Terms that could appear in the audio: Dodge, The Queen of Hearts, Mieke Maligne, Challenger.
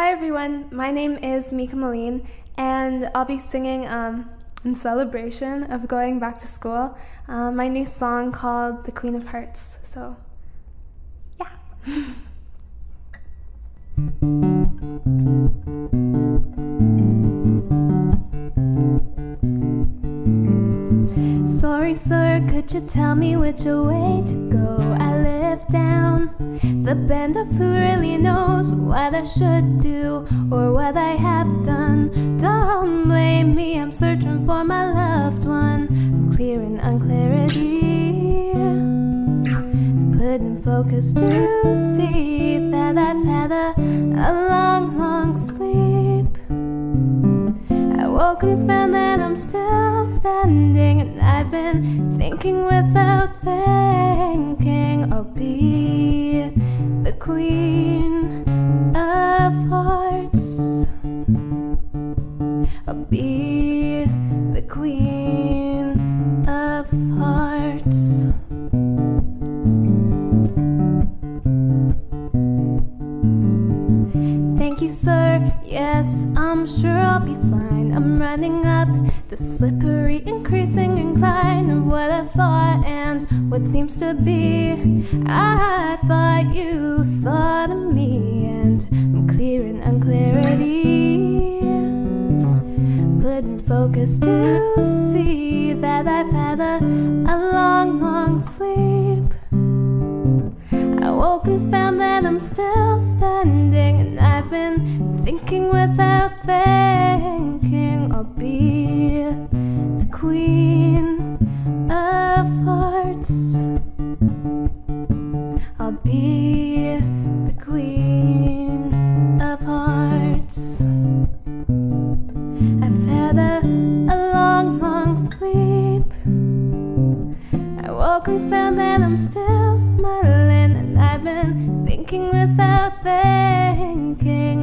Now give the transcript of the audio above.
Hi everyone, my name is Mieke Maligne and I'll be singing in celebration of going back to school my new song called The Queen of Hearts, so yeah. Sorry sir, could you tell me which way to go? I live down the bend of who really knows what I should do or what I have done. Don't blame me, I'm searching for my loved one. I'm clearing unclarity, putting focus to see that I've had a long, long sleep. I woke and found that I'm still standing, and I've been thinking without thinking. I'll be the Queen of Hearts. I'll be the Queen of Hearts. Thank you, sir. Yes, I'm sure I'll be fine. I'm running up the slippery, increasing incline of what I thought and what seems to be. I thought you thought of me, and I'm clearing unclarity, putting focus to see that I've had a long, long sleep. I woke and found that I'm still standing, and I've been thinking without thinking. I'll be the Queen of Hearts. I'll be the Queen of Hearts. I've had a long, long sleep. I woke and found that I'm still smiling, and I've been thinking without thinking.